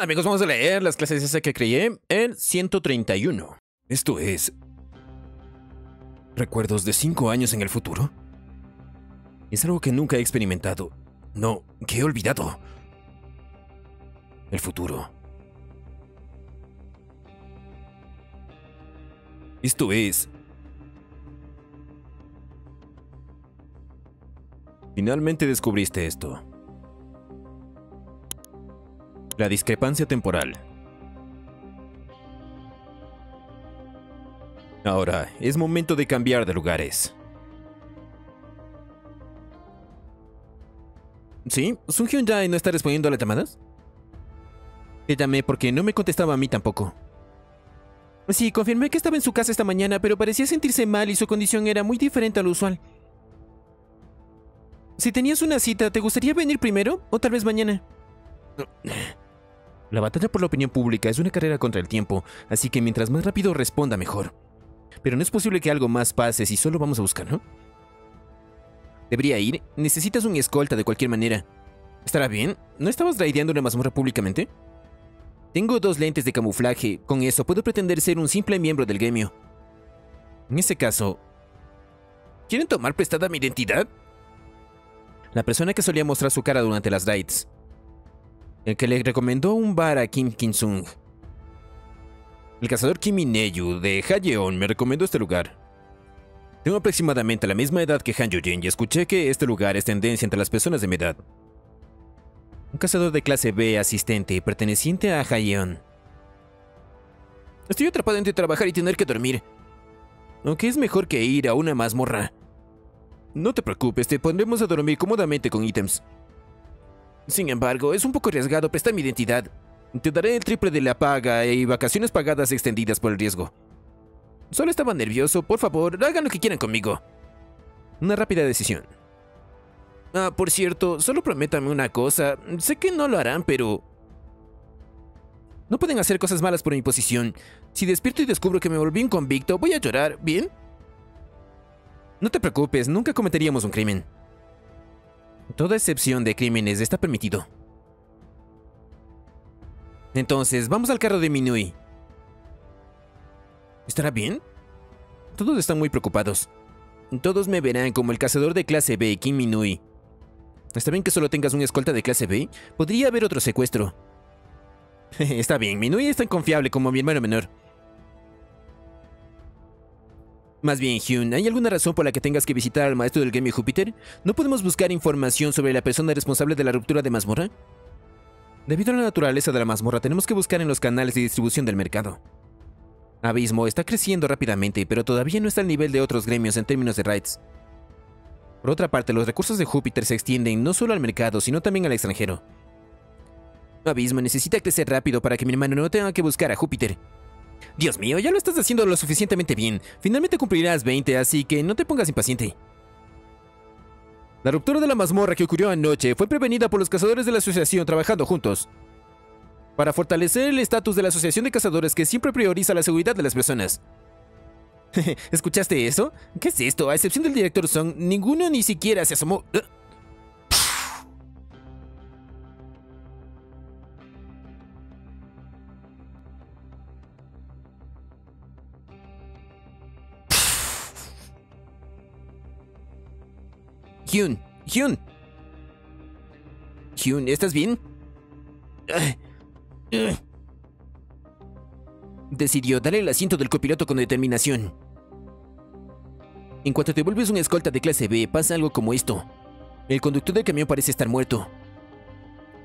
Bien amigos, vamos a leer las clases esas que creé en 131. Esto es... ¿Recuerdos de 5 años en el futuro? Es algo que nunca he experimentado. No, que he olvidado. El futuro. Esto es... Finalmente descubriste esto. La discrepancia temporal. Ahora, es momento de cambiar de lugares. ¿Sí? ¿Sun Hyun Jae no está respondiendo a las llamadas? Te llamé porque no me contestaba a mí tampoco. Sí, confirmé que estaba en su casa esta mañana, pero parecía sentirse mal y su condición era muy diferente a lo usual. Si tenías una cita, ¿te gustaría venir primero? ¿O tal vez mañana? La batalla por la opinión pública es una carrera contra el tiempo, así que mientras más rápido responda, mejor. Pero no es posible que algo más pase si solo vamos a buscar, ¿no? ¿Debería ir? Necesitas un escolta de cualquier manera. ¿Estará bien? ¿No estabas raideando una mazmorra públicamente? Tengo 2 lentes de camuflaje. Con eso puedo pretender ser un simple miembro del gremio. En ese caso... ¿Quieren tomar prestada mi identidad? La persona que solía mostrar su cara durante las raids. El que le recomendó un bar a Kim Kin-sung. El cazador Kim In-eyu de Hayeon me recomendó este lugar. Tengo aproximadamente la misma edad que Han Yoo-jin y escuché que este lugar es tendencia entre las personas de mi edad. Un cazador de clase B asistente perteneciente a Hayeon. Estoy atrapado entre trabajar y tener que dormir. Aunque es mejor que ir a una mazmorra. No te preocupes, te pondremos a dormir cómodamente con ítems. Sin embargo, es un poco arriesgado prestar mi identidad. Te daré el triple de la paga y vacaciones pagadas extendidas por el riesgo. Solo estaba nervioso, por favor, hagan lo que quieran conmigo. Una rápida decisión. Ah, por cierto, solo prométame una cosa. Sé que no lo harán, pero... No pueden hacer cosas malas por mi posición. Si despierto y descubro que me volví un convicto, voy a llorar, ¿bien? No te preocupes, nunca cometeríamos un crimen. Toda excepción de crímenes está permitido. Entonces, vamos al carro de Minui. ¿Estará bien? Todos están muy preocupados. Todos me verán como el cazador de clase B, Kim Minui. ¿Está bien que solo tengas un escolta de clase B? Podría haber otro secuestro. Está bien, Minui es tan confiable como mi hermano menor. Más bien, Hyun, ¿hay alguna razón por la que tengas que visitar al maestro del gremio Júpiter? ¿No podemos buscar información sobre la persona responsable de la ruptura de mazmorra? Debido a la naturaleza de la mazmorra, tenemos que buscar en los canales de distribución del mercado. Abismo está creciendo rápidamente, pero todavía no está al nivel de otros gremios en términos de raids. Por otra parte, los recursos de Júpiter se extienden no solo al mercado, sino también al extranjero. Abismo necesita crecer rápido para que mi hermano no tenga que buscar a Júpiter. Dios mío, ya lo estás haciendo lo suficientemente bien. Finalmente cumplirás 20, así que no te pongas impaciente. La ruptura de la mazmorra que ocurrió anoche fue prevenida por los cazadores de la asociación trabajando juntos. Para fortalecer el estatus de la asociación de cazadores que siempre prioriza la seguridad de las personas. ¿Escuchaste eso? ¿Qué es esto? A excepción del director Song, ninguno ni siquiera se asomó. Hyun, ¿estás bien? Decidió darle el asiento del copiloto con determinación. En cuanto te vuelves un escolta de clase B, pasa algo como esto. El conductor del camión parece estar muerto.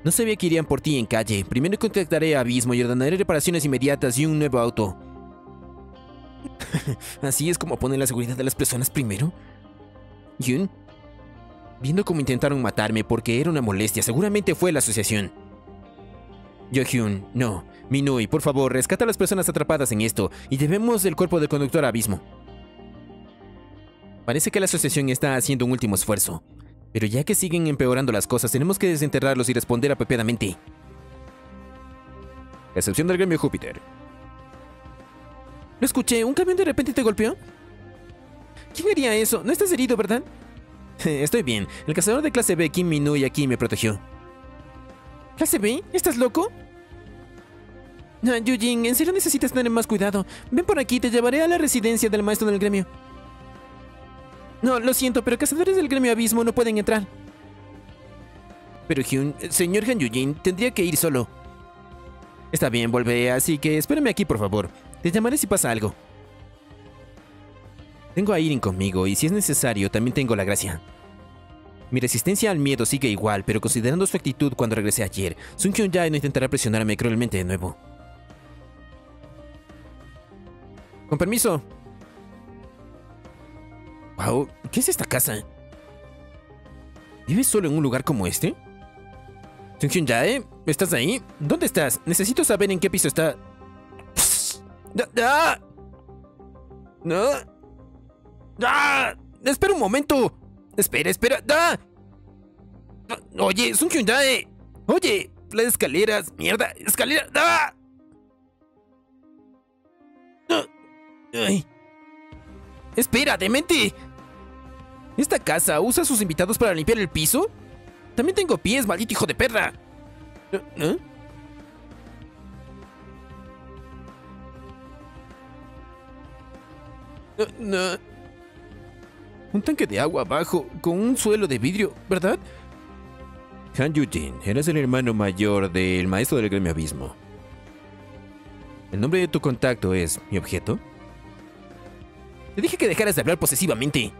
No sabía que irían por ti en calle. Primero contactaré a Abismo y ordenaré reparaciones inmediatas y un nuevo auto. ¿Así es como ponen la seguridad de las personas primero? Hyun... Viendo cómo intentaron matarme porque era una molestia, seguramente fue la asociación. Yohyun, no. Minui, por favor, rescata a las personas atrapadas en esto y llevemos el cuerpo del conductor a Abismo. Parece que la asociación está haciendo un último esfuerzo. Pero ya que siguen empeorando las cosas, tenemos que desenterrarlos y responder apropiadamente. Excepción del gremio Júpiter. Lo escuché, ¿un camión de repente te golpeó? ¿Quién haría eso? No estás herido, ¿verdad? Estoy bien. El cazador de clase B, Kim Minui, aquí me protegió. ¿Clase B? ¿Estás loco? Yujin, en serio necesitas tener más cuidado. Ven por aquí, te llevaré a la residencia del maestro del gremio. No, lo siento, pero cazadores del gremio abismo no pueden entrar. Pero Hyun, señor Han Yujin, tendría que ir solo. Está bien, volveré, así que espérame aquí, por favor. Te llamaré si pasa algo. Tengo a Irin conmigo y si es necesario, también tengo la gracia. Mi resistencia al miedo sigue igual, pero considerando su actitud cuando regresé ayer, Sun Hyun Jae no intentará presionarme cruelmente de nuevo. Con permiso. Wow, ¿qué es esta casa? ¿Vives solo en un lugar como este? Sun Hyun Jae, ¿estás ahí? ¿Dónde estás? Necesito saber en qué piso está. ¿No? ¡Espera un momento! ¡Espera! ¡Ah! ¡Oye, Sun Hyun Jae! ¡Oye! ¡Las escaleras! ¡Mierda! ¡Escaleras! ¡Ah! ¡Ay! ¡Espera, demente! ¿Esta casa usa a sus invitados para limpiar el piso? ¡También tengo pies, maldito hijo de perra! ¿Eh? No. Un tanque de agua abajo, con un suelo de vidrio, ¿verdad? Han Yujin, eres el hermano mayor del maestro del gremio abismo. ¿El nombre de tu contacto es mi objeto? Te dije que dejaras de hablar posesivamente.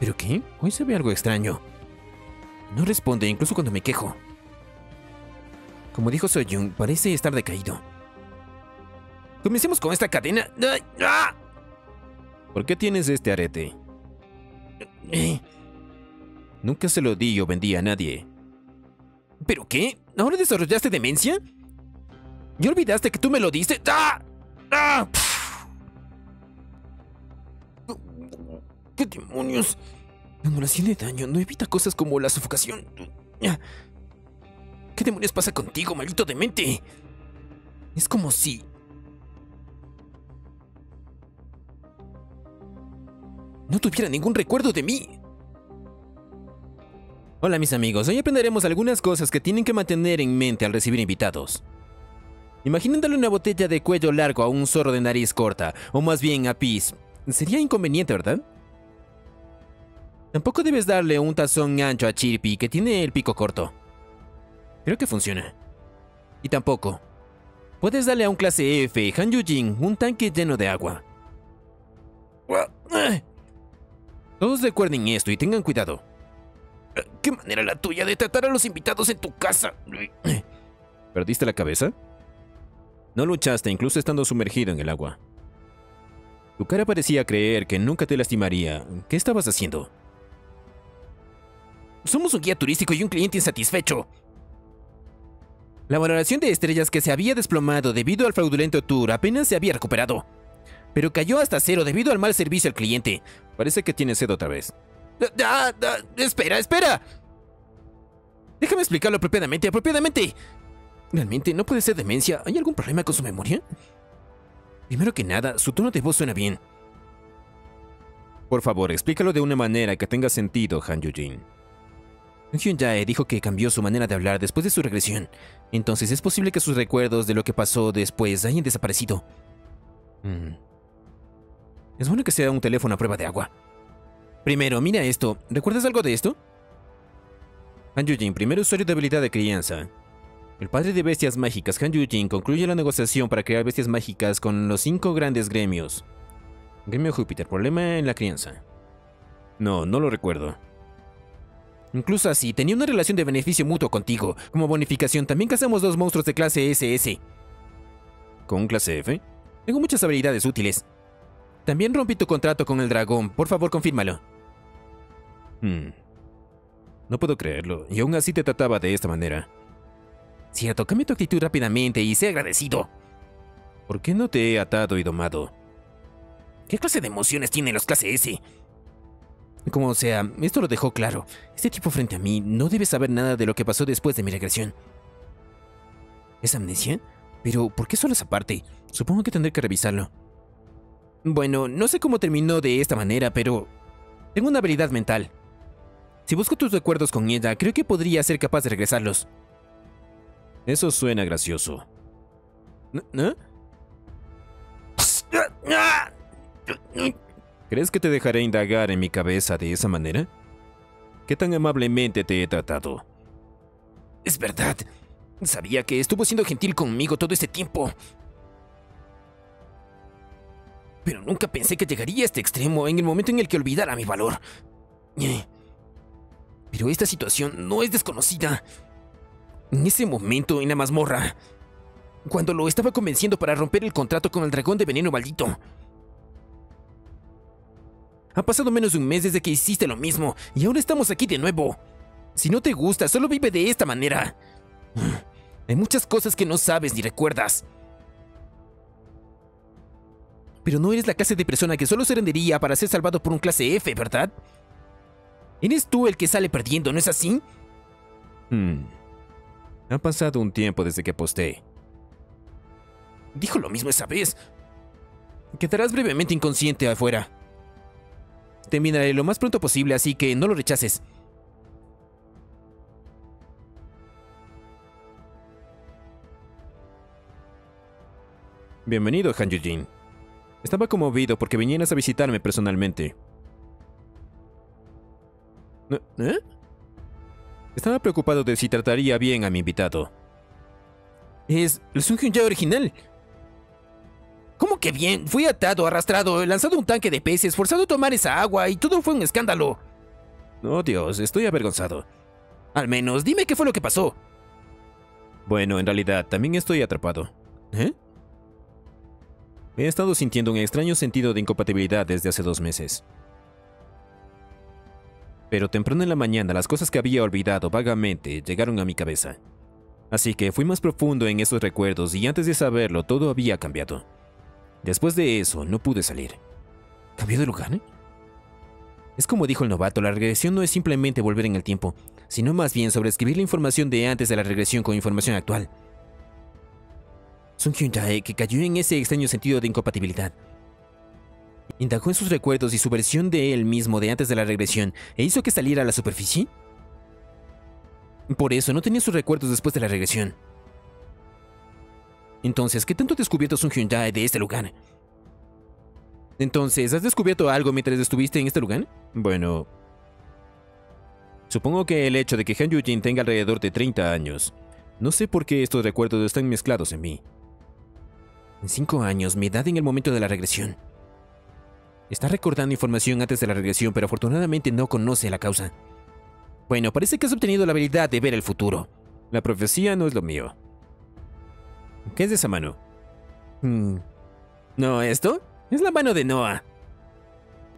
¿Pero qué? Hoy se ve algo extraño. No responde incluso cuando me quejo. Como dijo Soyun, parece estar decaído. Comencemos con esta cadena. ¿Por qué tienes este arete? Nunca se lo di o vendí a nadie. ¿Pero qué? ¿Ahora desarrollaste demencia? ¿Y olvidaste que tú me lo diste? ¿Qué demonios? Cuando le hace daño, no evita cosas como la sofocación. ¿Qué demonios pasa contigo, maldito demente? Es como si... no tuviera ningún recuerdo de mí. Hola mis amigos, hoy aprenderemos algunas cosas que tienen que mantener en mente al recibir invitados. Imaginen darle una botella de cuello largo a un zorro de nariz corta, o más bien a Piz. Sería inconveniente, ¿verdad? Tampoco debes darle un tazón ancho a Chirpy, que tiene el pico corto. Creo que funciona. Y tampoco puedes darle a un clase F, Han Yujin, un tanque lleno de agua. Todos recuerden esto y tengan cuidado. ¿Qué manera la tuya de tratar a los invitados en tu casa? ¿Perdiste la cabeza? No luchaste incluso estando sumergido en el agua. Tu cara parecía creer que nunca te lastimaría. ¿Qué estabas haciendo? Somos un guía turístico y un cliente insatisfecho. La valoración de estrellas que se había desplomado debido al fraudulento tour apenas se había recuperado. Pero cayó hasta cero debido al mal servicio al cliente. Parece que tiene sed otra vez. ¡Espera! Déjame explicarlo apropiadamente. Realmente no puede ser demencia. ¿Hay algún problema con su memoria? Primero que nada, su tono de voz suena bien. Por favor, explícalo de una manera que tenga sentido, Han Yujin. Hyun Jae dijo que cambió su manera de hablar después de su regresión. Entonces es posible que sus recuerdos de lo que pasó después hayan desaparecido. Es bueno que sea un teléfono a prueba de agua. Primero, mira esto. ¿Recuerdas algo de esto? Han Yujin, primer usuario de habilidad de crianza. El padre de bestias mágicas, Han Yujin, concluye la negociación para crear bestias mágicas con los 5 grandes gremios. Gremio Júpiter, problema en la crianza. No lo recuerdo. Incluso así, tenía una relación de beneficio mutuo contigo. Como bonificación, también cazamos 2 monstruos de clase SS. ¿Con clase F? Tengo muchas habilidades útiles. También rompí tu contrato con el dragón. Por favor, confírmalo. No puedo creerlo. Y aún así te trataba de esta manera. Cierto, cambia tu actitud rápidamente y sé agradecido. ¿Por qué no te he atado y domado? ¿Qué clase de emociones tienen los clase S? Como sea, esto lo dejó claro. Este tipo frente a mí no debe saber nada de lo que pasó después de mi regresión. ¿Es amnesia? Pero, ¿por qué solo esa parte? Supongo que tendré que revisarlo. Bueno, no sé cómo terminó de esta manera, pero... tengo una habilidad mental. Si busco tus recuerdos con ella, creo que podría ser capaz de regresarlos. Eso suena gracioso. ¿Crees que te dejaré indagar en mi cabeza de esa manera? ¿Qué tan amablemente te he tratado? Es verdad. Sabía que estuvo siendo gentil conmigo todo este tiempo. Pero nunca pensé que llegaría a este extremo en el momento en el que olvidara mi valor. Pero esta situación no es desconocida. En ese momento, en la mazmorra, cuando lo estaba convenciendo para romper el contrato con el dragón de veneno maldito. Ha pasado menos de un mes desde que hiciste lo mismo, y ahora estamos aquí de nuevo. Si no te gusta, solo vive de esta manera. Hay muchas cosas que no sabes ni recuerdas. Pero no eres la clase de persona que solo se rendiría para ser salvado por un clase F, ¿verdad? Eres tú el que sale perdiendo, ¿no es así? Ha pasado un tiempo desde que aposté. Dijo lo mismo esa vez. Quedarás brevemente inconsciente afuera. Te miraré lo más pronto posible, así que no lo rechaces. Bienvenido, Han Yujin. Estaba conmovido porque vinieras a visitarme personalmente. ¿Eh? Estaba preocupado de si trataría bien a mi invitado. Es el Sun Hyun-ya original. ¿Cómo que bien? Fui atado, arrastrado, lanzado a un tanque de peces, forzado a tomar esa agua y todo fue un escándalo. Oh Dios, estoy avergonzado. Al menos, dime qué fue lo que pasó. Bueno, en realidad, también estoy atrapado. ¿Eh? He estado sintiendo un extraño sentido de incompatibilidad desde hace 2 meses. Pero temprano en la mañana las cosas que había olvidado vagamente llegaron a mi cabeza. Así que fui más profundo en esos recuerdos y antes de saberlo todo había cambiado. Después de eso no pude salir. ¿Cambió de lugar? Es como dijo el novato, la regresión no es simplemente volver en el tiempo, sino más bien sobreescribir la información de antes de la regresión con información actual. Sun Hyun-jae, que cayó en ese extraño sentido de incompatibilidad, indagó en sus recuerdos y su versión de él mismo de antes de la regresión e hizo que saliera a la superficie. Por eso no tenía sus recuerdos después de la regresión. Entonces, ¿qué tanto ha descubierto Sun Hyun-jae de este lugar? Entonces, ¿has descubierto algo mientras estuviste en este lugar? Bueno, supongo que el hecho de que Han Yujin tenga alrededor de 30 años. No sé por qué estos recuerdos están mezclados en mí. En 5 años, mi edad en el momento de la regresión. Está recordando información antes de la regresión, pero afortunadamente no conoce la causa. Bueno, parece que has obtenido la habilidad de ver el futuro. La profecía no es lo mío. ¿Qué es esa mano? ¿No esto? Es la mano de Noah.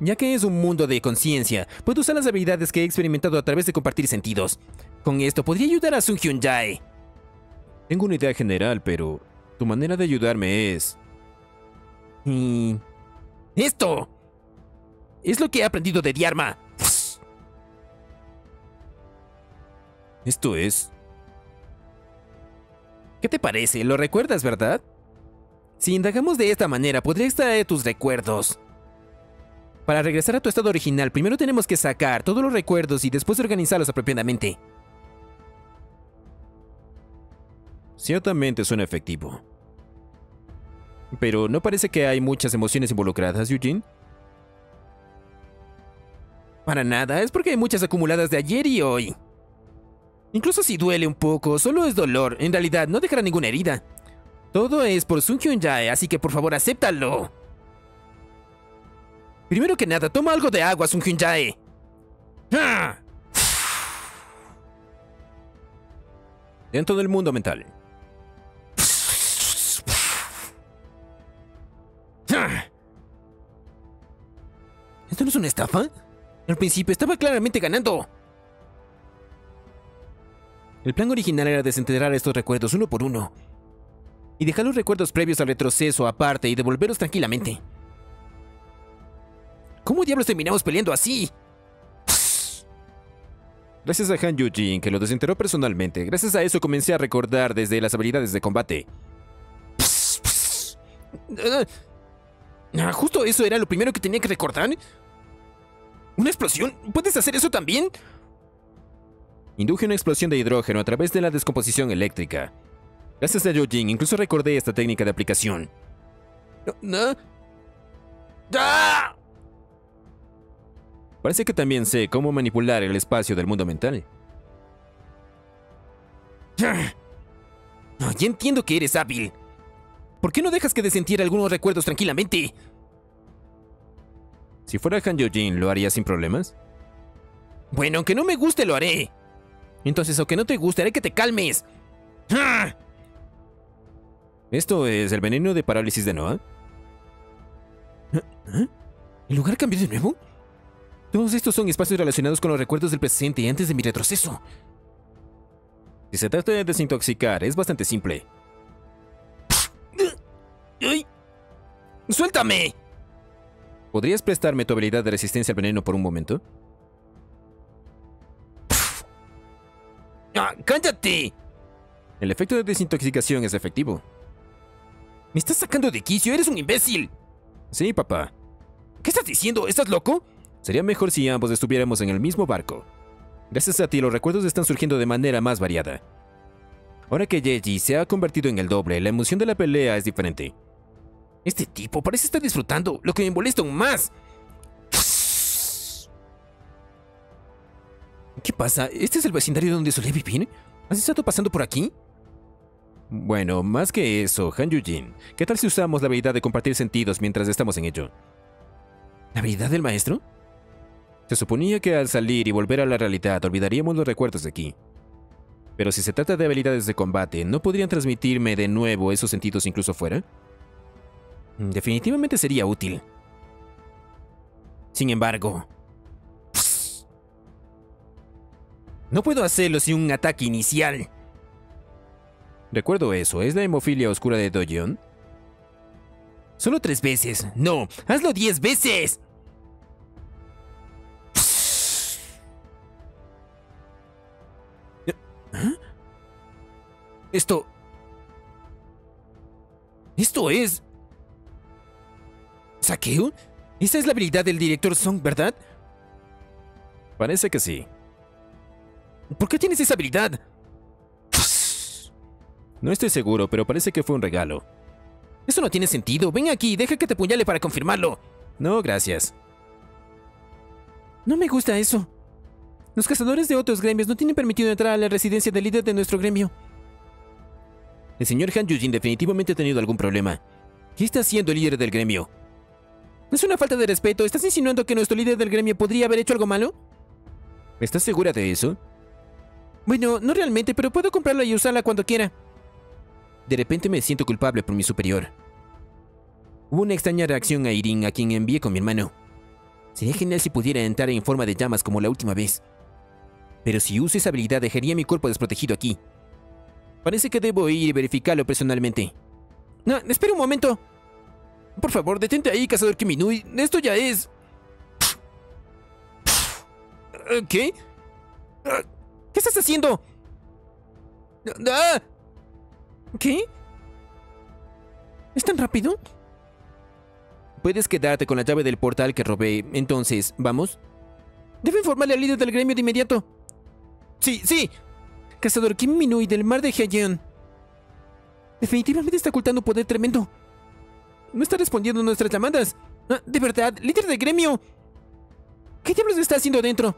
Ya que es un mundo de conciencia, puedo usar las habilidades que he experimentado a través de compartir sentidos. Con esto podría ayudar a Sun Hyun-jae. Tengo una idea general, pero tu manera de ayudarme es... ¡Esto! Es lo que he aprendido de Dharma. Esto es... ¿Qué te parece? ¿Lo recuerdas, verdad? Si indagamos de esta manera, podría extraer tus recuerdos. Para regresar a tu estado original, primero tenemos que sacar todos los recuerdos y después organizarlos apropiadamente. Ciertamente suena efectivo. Pero ¿no parece que hay muchas emociones involucradas, Yujin? Para nada, es porque hay muchas acumuladas de ayer y hoy. Incluso si duele un poco, solo es dolor. En realidad, no dejará ninguna herida. Todo es por Sun Hyun-jae, así que por favor, acéptalo. Primero que nada, toma algo de agua, Sun Hyun-jae. ¡Ah! Dentro del mundo mental. ¿Esto no es una estafa? Al principio estaba claramente ganando. El plan original era desenterrar estos recuerdos uno por uno y dejar los recuerdos previos al retroceso aparte y devolverlos tranquilamente. ¿Cómo diablos terminamos peleando así? Gracias a Han Yujin, que lo desenterró personalmente. Gracias a eso comencé a recordar desde las habilidades de combate. ¿Justo eso era lo primero que tenía que recordar? ¿Una explosión? ¿Puedes hacer eso también? Induje una explosión de hidrógeno a través de la descomposición eléctrica. Gracias a Yojin, incluso recordé esta técnica de aplicación. Parece que también sé cómo manipular el espacio del mundo mental. Ya entiendo que eres hábil. ¿Por qué no dejas que desentiera algunos recuerdos tranquilamente? Si fuera Han Yojin, ¿lo haría sin problemas? Bueno, aunque no me guste, lo haré. Entonces, aunque no te guste, haré que te calmes. ¡Ah! ¿Esto es el veneno de parálisis de Noah? ¿Ah? ¿El lugar cambió de nuevo? Todos estos son espacios relacionados con los recuerdos del presente antes de mi retroceso. Si se trata de desintoxicar, es bastante simple. ¡Ay! ¡Suéltame! ¿Podrías prestarme tu habilidad de resistencia al veneno por un momento? ¡Ah, cállate! El efecto de desintoxicación es efectivo. ¡Me estás sacando de quicio! ¡Eres un imbécil! Sí, papá. ¿Qué estás diciendo? ¿Estás loco? Sería mejor si ambos estuviéramos en el mismo barco. Gracias a ti, los recuerdos están surgiendo de manera más variada. Ahora que Yeji se ha convertido en el doble, la emoción de la pelea es diferente. Este tipo parece estar disfrutando, lo que me molesta aún más. ¿Qué pasa? ¿Este es el vecindario donde solía vivir? ¿Has estado pasando por aquí? Bueno, más que eso, Han Yujin, ¿qué tal si usamos la habilidad de compartir sentidos mientras estamos en ello? ¿La habilidad del maestro? Se suponía que al salir y volver a la realidad olvidaríamos los recuerdos de aquí. Pero si se trata de habilidades de combate, ¿no podrían transmitirme de nuevo esos sentidos incluso fuera? Definitivamente sería útil. Sin embargo... No puedo hacerlo sin un ataque inicial. Recuerdo eso, ¿es la hemofilia oscura de Doyon? Solo 3 veces. No, hazlo 10 veces. ¿Ah? Esto es... ¿Saqueo? Esa es la habilidad del director Song, ¿verdad? Parece que sí. ¿Por qué tienes esa habilidad? No estoy seguro, pero parece que fue un regalo. Eso no tiene sentido. Ven aquí, deja que te apuñale para confirmarlo. No, gracias. No me gusta eso. Los cazadores de otros gremios no tienen permitido entrar a la residencia del líder de nuestro gremio. El señor Han Yujin definitivamente ha tenido algún problema. ¿Qué está haciendo el líder del gremio? ¿No es una falta de respeto? ¿Estás insinuando que nuestro líder del gremio podría haber hecho algo malo? ¿Estás segura de eso? Bueno, no realmente, pero puedo comprarla y usarla cuando quiera. De repente me siento culpable por mi superior. Hubo una extraña reacción a Irin, a quien envié con mi hermano. Sería genial si pudiera entrar en forma de llamas como la última vez. Pero si uso esa habilidad, dejaría mi cuerpo desprotegido aquí. Parece que debo ir y verificarlo personalmente. No, espera un momento. Por favor, detente ahí, cazador Kiminui. Esto ya es... ¿Qué? ¿Qué estás haciendo? ¿Qué? ¿Es tan rápido? Puedes quedarte con la llave del portal que robé. Entonces, ¿vamos? Debo informarle al líder del gremio de inmediato. ¡Sí, sí! Cazador Kiminui del mar de Heian. Definitivamente está ocultando un poder tremendo. No está respondiendo a nuestras llamadas. Ah, de verdad, líder del gremio. ¿Qué diablos está haciendo dentro?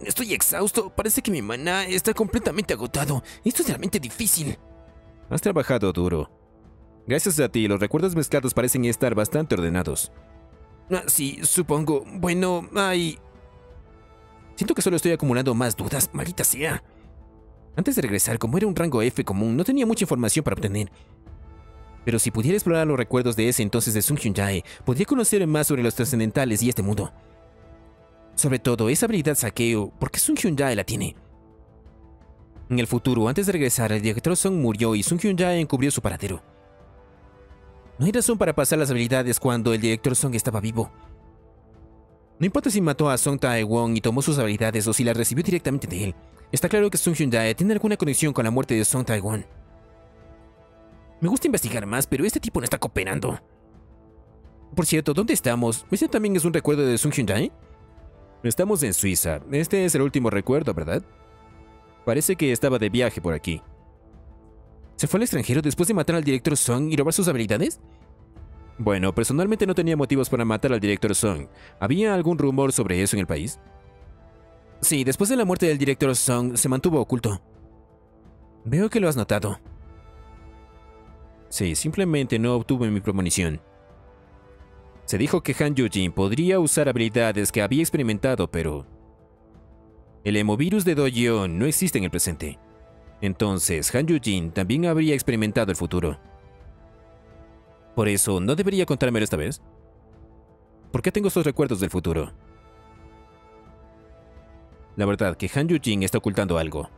Estoy exhausto. Parece que mi maná está completamente agotado. Esto es realmente difícil. Has trabajado duro. Gracias a ti, los recuerdos mezclados parecen estar bastante ordenados. Ah, sí, supongo. Bueno, ay... Siento que solo estoy acumulando más dudas, maldita sea. Antes de regresar, como era un rango F común, no tenía mucha información para obtener. Pero si pudiera explorar los recuerdos de ese entonces de Sung Hyun-jae, podría conocer más sobre los trascendentales y este mundo. Sobre todo, esa habilidad saqueo, ¿por qué Sung Hyun-jae la tiene? En el futuro, antes de regresar, el director Song murió y Sung Hyun-jae encubrió su paradero. No hay razón para pasar las habilidades cuando el director Song estaba vivo. No importa si mató a Song Tae-won y tomó sus habilidades o si las recibió directamente de él. Está claro que Sung Hyun-jae tiene alguna conexión con la muerte de Song Tae-won. Me gusta investigar más, pero este tipo no está cooperando. Por cierto, ¿dónde estamos? ¿Este también es un recuerdo de Sung Hyun-jae? Estamos en Suiza. Este es el último recuerdo, ¿verdad? Parece que estaba de viaje por aquí. ¿Se fue al extranjero después de matar al director Song y robar sus habilidades? Bueno, personalmente no tenía motivos para matar al director Song. ¿Había algún rumor sobre eso en el país? Sí, después de la muerte del director Song, se mantuvo oculto. Veo que lo has notado. Sí, simplemente no obtuve mi premonición. Se dijo que Han Yujin podría usar habilidades que había experimentado, pero... el hemovirus de Do-yeon no existe en el presente. Entonces, Han Yujin también habría experimentado el futuro. Por eso, ¿no debería contármelo esta vez? ¿Por qué tengo estos recuerdos del futuro? La verdad que Han Yujin está ocultando algo.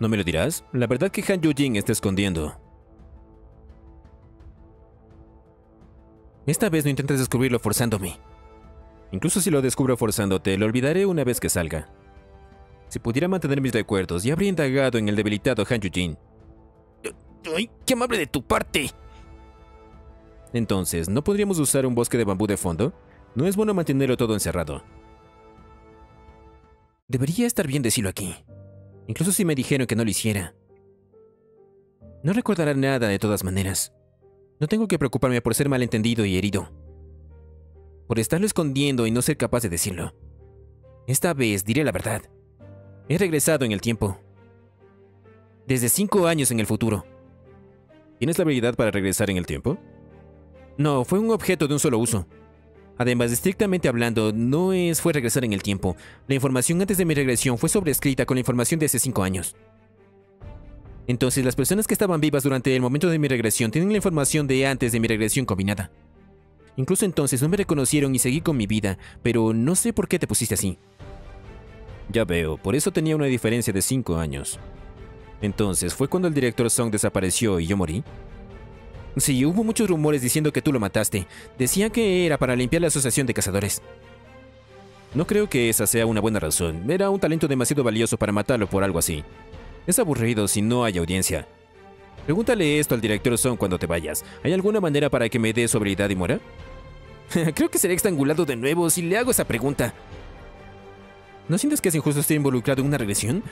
¿No me lo dirás? La verdad que Han Yujin está escondiendo. Esta vez no intentes descubrirlo forzándome. Incluso si lo descubro forzándote, lo olvidaré una vez que salga. Si pudiera mantener mis recuerdos, ya habría indagado en el debilitado Han Yujin. ¡Ay, qué amable de tu parte! Entonces, ¿no podríamos usar un bosque de bambú de fondo? No es bueno mantenerlo todo encerrado. Debería estar bien decirlo aquí. Incluso si me dijeron que no lo hiciera. No recordará nada de todas maneras. No tengo que preocuparme por ser malentendido y herido. Por estarlo escondiendo y no ser capaz de decirlo. Esta vez diré la verdad. He regresado en el tiempo. Desde 5 años en el futuro. ¿Tienes la habilidad para regresar en el tiempo? No, fue un objeto de un solo uso. Además, estrictamente hablando, fue regresar en el tiempo. La información antes de mi regresión fue sobrescrita con la información de hace 5 años. Entonces, las personas que estaban vivas durante el momento de mi regresión tienen la información de antes de mi regresión combinada. Incluso entonces no me reconocieron y seguí con mi vida, pero no sé por qué te pusiste así. Ya veo, por eso tenía una diferencia de 5 años. Entonces, ¿fue cuando el director Song desapareció y yo morí? Sí, hubo muchos rumores diciendo que tú lo mataste. Decían que era para limpiar la asociación de cazadores. No creo que esa sea una buena razón. Era un talento demasiado valioso para matarlo por algo así. Es aburrido si no hay audiencia. Pregúntale esto al director Song cuando te vayas. ¿Hay alguna manera para que me dé su habilidad y muera? Creo que seré estrangulado de nuevo si le hago esa pregunta. ¿No sientes que es injusto estar involucrado en una regresión?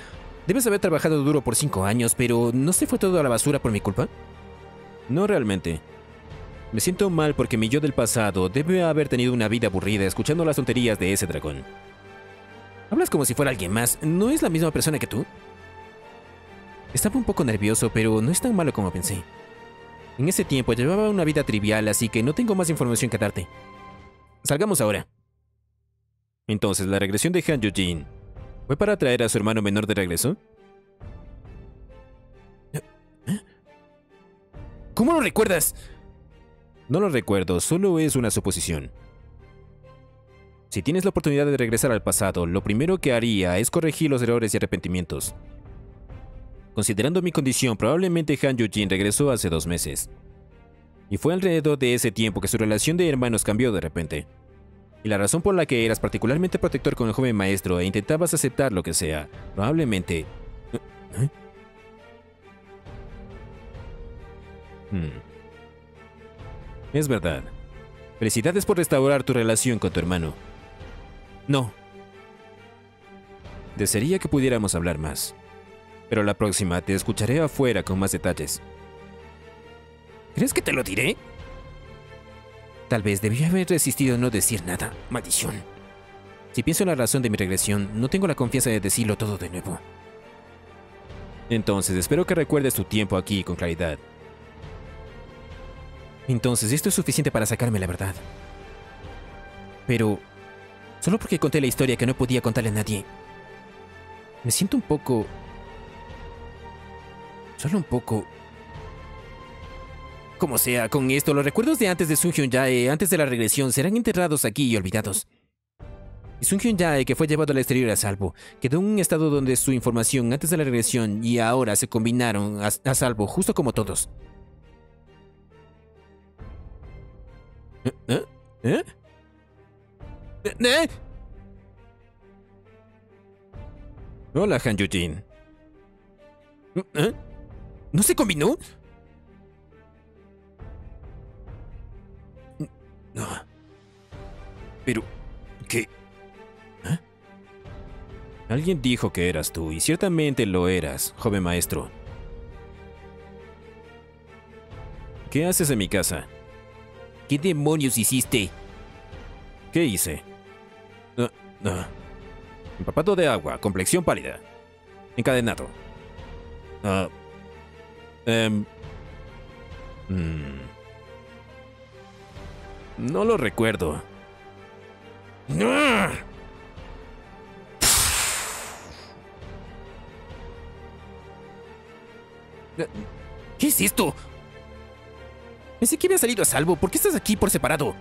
Debes haber trabajado duro por 5 años, pero ¿no se fue todo a la basura por mi culpa? No realmente. Me siento mal porque mi yo del pasado debe haber tenido una vida aburrida escuchando las tonterías de ese dragón. Hablas como si fuera alguien más. ¿No es la misma persona que tú? Estaba un poco nervioso, pero no es tan malo como pensé. En ese tiempo llevaba una vida trivial, así que no tengo más información que darte. Salgamos ahora. Entonces, la regresión de Han Yujin fue para traer a su hermano menor de regreso. ¿Cómo lo recuerdas? No lo recuerdo, solo es una suposición. Si tienes la oportunidad de regresar al pasado, lo primero que haría es corregir los errores y arrepentimientos. Considerando mi condición, probablemente Han Yujin regresó hace 2 meses. Y fue alrededor de ese tiempo que su relación de hermanos cambió de repente. Y la razón por la que eras particularmente protector con el joven maestro e intentabas aceptar lo que sea, probablemente... Es verdad. Felicidades por restaurar tu relación con tu hermano. No. Desearía que pudiéramos hablar más. Pero la próxima te escucharé afuera con más detalles. ¿Crees que te lo diré? Tal vez debí haber resistido a no decir nada. Maldición. Si pienso en la razón de mi regresión, no tengo la confianza de decirlo todo de nuevo. Entonces, espero que recuerdes tu tiempo aquí con claridad. Entonces, esto es suficiente para sacarme la verdad. Pero, solo porque conté la historia que no podía contarle a nadie, me siento un poco... solo un poco... Como sea, con esto, los recuerdos de antes de Sun Hyun Jae, antes de la regresión, serán enterrados aquí y olvidados. Y Sun Hyun Jae, que fue llevado al exterior a salvo, quedó en un estado donde su información antes de la regresión y ahora se combinaron a salvo, justo como todos. Hola, Han Yujin. ¿No se combinó? No. Pero... ¿qué? ¿Ah? Alguien dijo que eras tú, y ciertamente lo eras, joven maestro. ¿Qué haces en mi casa? ¿Qué demonios hiciste? ¿Qué hice? Empapado de agua, complexión pálida. Encadenado. No lo recuerdo. ¿Qué es esto? Ni siquiera has salido a salvo. ¿Por qué estás aquí por separado?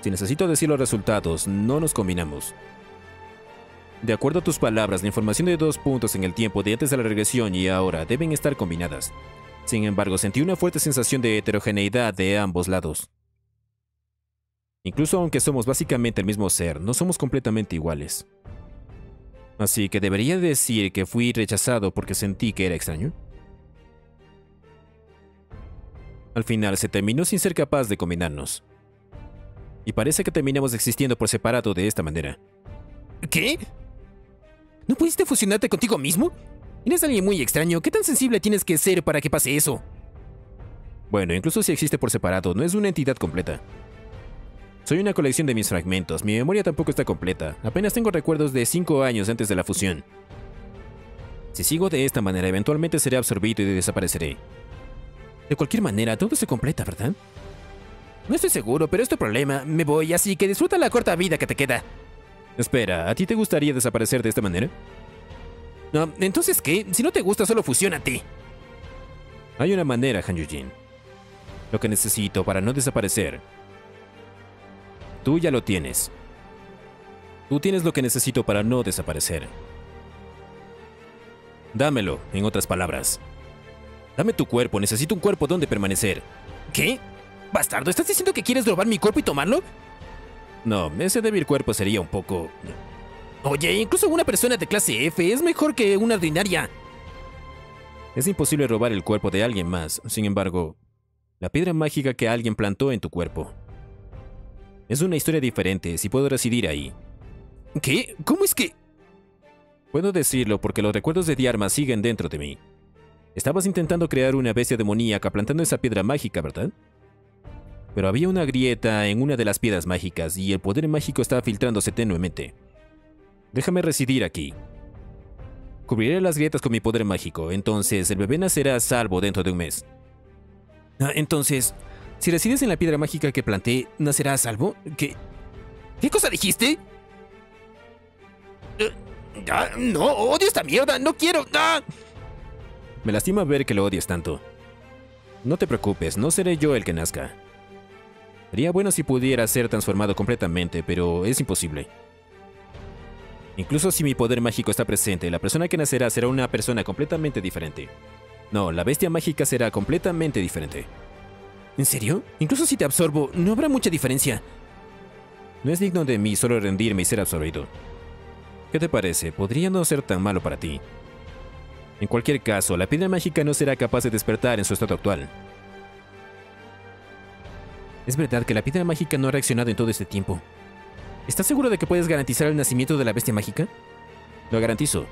Si necesito decir los resultados, no nos combinamos. De acuerdo a tus palabras, la información de 2 puntos en el tiempo de antes de la regresión y ahora deben estar combinadas. Sin embargo, sentí una fuerte sensación de heterogeneidad de ambos lados. Incluso aunque somos básicamente el mismo ser, no somos completamente iguales. Así que debería decir que fui rechazado porque sentí que era extraño. Al final se terminó sin ser capaz de combinarnos. Y parece que terminamos existiendo por separado de esta manera. ¿Qué? ¿No pudiste fusionarte contigo mismo? Eres alguien muy extraño. ¿Qué tan sensible tienes que ser para que pase eso? Bueno, incluso si existe por separado, no es una entidad completa. Soy una colección de mis fragmentos. Mi memoria tampoco está completa. Apenas tengo recuerdos de 5 años antes de la fusión. Si sigo de esta manera, eventualmente seré absorbido y desapareceré. De cualquier manera, todo se completa, ¿verdad? No estoy seguro, pero es tu problema. Me voy, así que disfruta la corta vida que te queda. Espera, ¿a ti te gustaría desaparecer de esta manera? No, ¿entonces qué? Si no te gusta, solo fusiónate. Hay una manera, Han Yujin. Lo que necesito para no desaparecer. Tú ya lo tienes. Tú tienes lo que necesito para no desaparecer. Dámelo, en otras palabras. Dame tu cuerpo, necesito un cuerpo donde permanecer. ¿Qué? Bastardo, ¿estás diciendo que quieres robar mi cuerpo y tomarlo? No, ese débil cuerpo sería un poco... Oye, incluso una persona de clase F es mejor que una ordinaria. Es imposible robar el cuerpo de alguien más. Sin embargo, la piedra mágica que alguien plantó en tu cuerpo es una historia diferente, si puedo residir ahí. ¿Qué? ¿Cómo es que...? Puedo decirlo porque los recuerdos de Dharma siguen dentro de mí. Estabas intentando crear una bestia demoníaca plantando esa piedra mágica, ¿verdad? Pero había una grieta en una de las piedras mágicas y el poder mágico estaba filtrándose tenuemente. Déjame residir aquí. Cubriré las grietas con mi poder mágico, entonces el bebé nacerá a salvo dentro de un mes. Entonces, si resides en la piedra mágica que planté, ¿nacerá a salvo? ¿Qué cosa dijiste? No, odio esta mierda, no quiero... Me lastima ver que lo odies tanto. No te preocupes, no seré yo el que nazca. Sería bueno si pudiera ser transformado completamente, pero es imposible. Incluso si mi poder mágico está presente, la persona que nacerá será una persona completamente diferente. No, la bestia mágica será completamente diferente. ¿En serio? Incluso si te absorbo, no habrá mucha diferencia. No es digno de mí solo rendirme y ser absorbido. ¿Qué te parece? Podría no ser tan malo para ti. En cualquier caso, la piedra mágica no será capaz de despertar en su estado actual. Es verdad que la piedra mágica no ha reaccionado en todo este tiempo. ¿Estás seguro de que puedes garantizar el nacimiento de la bestia mágica? Lo garantizo.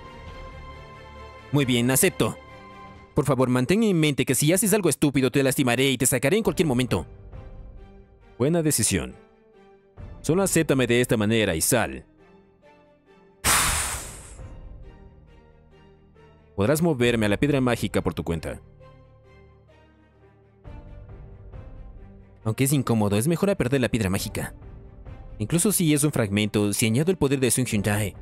Muy bien, acepto. Por favor, mantén en mente que si haces algo estúpido te lastimaré y te sacaré en cualquier momento. Buena decisión. Solo acéptame de esta manera y sal. Podrás moverme a la piedra mágica por tu cuenta. Aunque es incómodo, es mejor a perder la piedra mágica. Incluso si es un fragmento, si añado el poder de Sun Hyundai,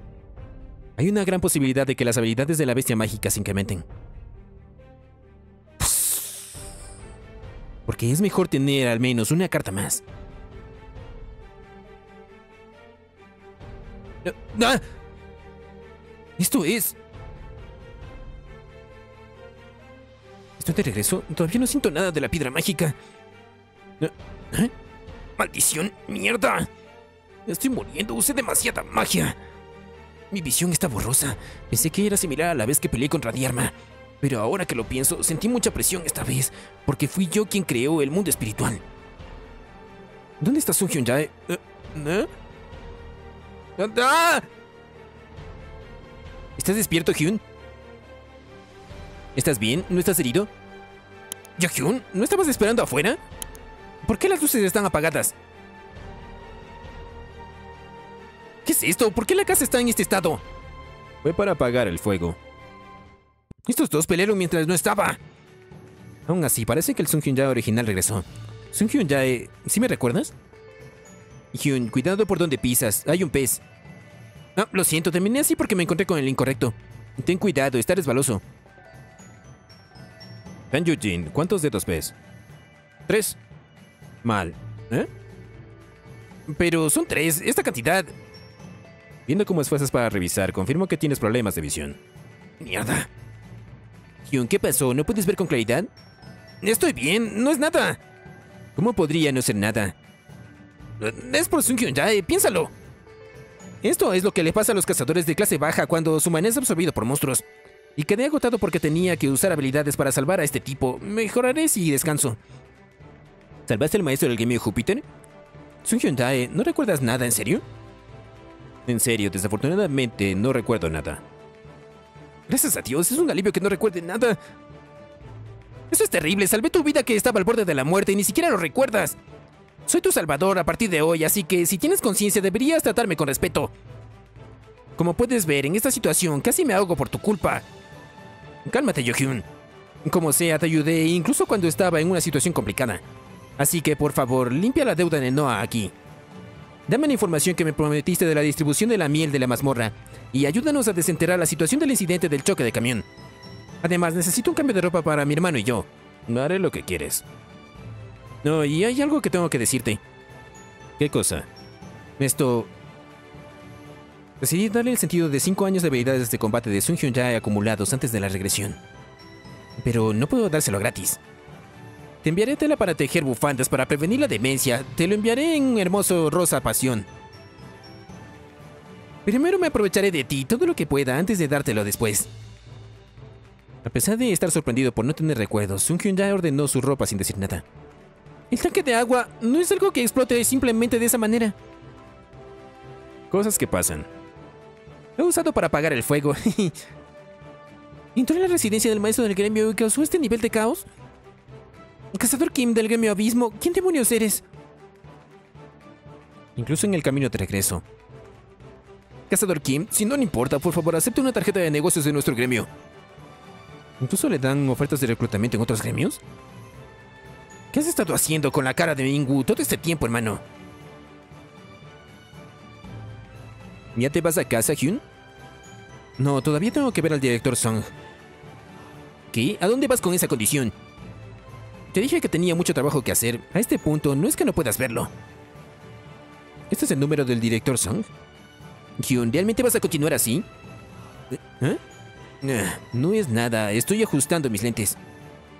hay una gran posibilidad de que las habilidades de la bestia mágica se incrementen. Porque es mejor tener al menos una carta más. Esto es... ¿Estoy de regreso? Todavía no siento nada de la piedra mágica. ¿Eh? ¡Maldición! ¡Mierda! Estoy muriendo. Usé demasiada magia. Mi visión está borrosa. Pensé que era similar a la vez que peleé contra Dharma. Pero ahora que lo pienso, sentí mucha presión esta vez. Porque fui yo quien creó el mundo espiritual. ¿Dónde está Sun Hyundai? ¿Estás despierto, Hyun? ¿Estás bien? ¿No estás herido? ¿Jaehyun? ¿No estabas esperando afuera? ¿Por qué las luces están apagadas? ¿Qué es esto? ¿Por qué la casa está en este estado? Fue para apagar el fuego. Estos dos pelearon mientras no estaba. Aún así, parece que el Sung Hyun Jae original regresó. Sung Hyun Jae, ¿sí me recuerdas? Hyun, cuidado por donde pisas. Hay un pez. No, lo siento, terminé así porque me encontré con el incorrecto. Ten cuidado, está resbaloso. Tan Yujin, ¿cuántos dedos ves? 3. Mal. ¿Eh? Pero son 3, esta cantidad. Viendo cómo esfuerzas para revisar, confirmo que tienes problemas de visión. Mierda. Hyun, ¿qué pasó? ¿No puedes ver con claridad? Estoy bien, no es nada. ¿Cómo podría no ser nada? Es por Sung Hyun Jae, piénsalo. Esto es lo que le pasa a los cazadores de clase baja cuando su maná es absorbido por monstruos. Y quedé agotado porque tenía que usar habilidades para salvar a este tipo. Mejoraré si descanso. ¿Salvaste al maestro del gremio Júpiter? Sung Hyun Jae, ¿no recuerdas nada, en serio? En serio, desafortunadamente no recuerdo nada. Gracias a Dios, es un alivio que no recuerde nada. Eso es terrible, salvé tu vida que estaba al borde de la muerte y ni siquiera lo recuerdas. Soy tu salvador a partir de hoy, así que si tienes conciencia deberías tratarme con respeto. Como puedes ver, en esta situación casi me ahogo por tu culpa. Cálmate, Jaehyun. Como sea, te ayudé incluso cuando estaba en una situación complicada. Así que, por favor, limpia la deuda en el Noah aquí. Dame la información que me prometiste de la distribución de la miel de la mazmorra y ayúdanos a desenterrar la situación del incidente del choque de camión. Además, necesito un cambio de ropa para mi hermano y yo. Haré lo que quieres. No, y hay algo que tengo que decirte. ¿Qué cosa? Esto... Decidí darle el sentido de 5 años de habilidades de combate de Sung Hyun Jae acumulados antes de la regresión. Pero no puedo dárselo gratis. Te enviaré tela para tejer bufandas para prevenir la demencia. Te lo enviaré en un hermoso rosa pasión. Primero me aprovecharé de ti todo lo que pueda antes de dártelo después. A pesar de estar sorprendido por no tener recuerdos, Sung Hyun Jae ordenó su ropa sin decir nada. El tanque de agua no es algo que explote simplemente de esa manera. Cosas que pasan. Lo he usado para apagar el fuego. ¿Entró en la residencia del maestro del gremio y causó este nivel de caos? Cazador Kim del gremio Abismo, ¿quién demonios eres? Incluso en el camino te regreso. Cazador Kim, si no le importa, por favor, acepte una tarjeta de negocios de nuestro gremio. ¿Incluso le dan ofertas de reclutamiento en otros gremios? ¿Qué has estado haciendo con la cara de Mingu todo este tiempo, hermano? ¿Ya te vas a casa, Hyun? No, todavía tengo que ver al director Song. ¿Qué? ¿A dónde vas con esa condición? Te dije que tenía mucho trabajo que hacer. A este punto, no es que no puedas verlo. ¿Este es el número del director Song? Hyun, ¿realmente vas a continuar así? ¿Eh? No es nada. Estoy ajustando mis lentes.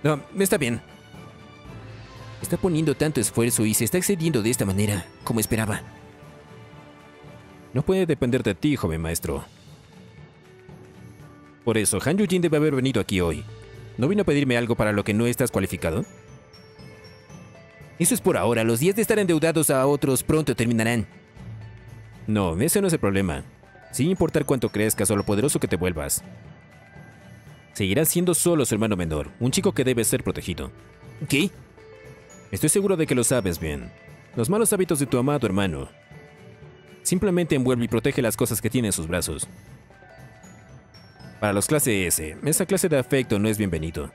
No, está bien. Está poniendo tanto esfuerzo y se está excediendo de esta manera, como esperaba. No puede depender de ti, joven maestro. Por eso, Han Yujin debe haber venido aquí hoy. ¿No vino a pedirme algo para lo que no estás cualificado? Eso es por ahora. Los días de estar endeudados a otros pronto terminarán. No, ese no es el problema. Sin importar cuánto crezcas o lo poderoso que te vuelvas. Seguirás siendo solo su hermano menor, un chico que debe ser protegido. ¿Qué? Estoy seguro de que lo sabes bien. Los malos hábitos de tu amado hermano. Simplemente envuelve y protege las cosas que tiene en sus brazos. Para los clase S, esa clase de afecto no es bienvenido.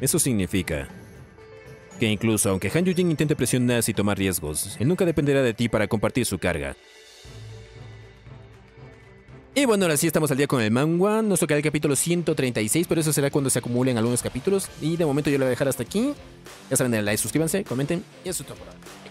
Eso significa que incluso aunque Han Yujin intente presionarse y tomar riesgos, él nunca dependerá de ti para compartir su carga. Y bueno, ahora sí estamos al día con el manga. Nos tocará el capítulo 136, pero eso será cuando se acumulen algunos capítulos. Y de momento yo lo voy a dejar hasta aquí. Ya saben, denle like, suscríbanse, comenten y eso es todo por ahora.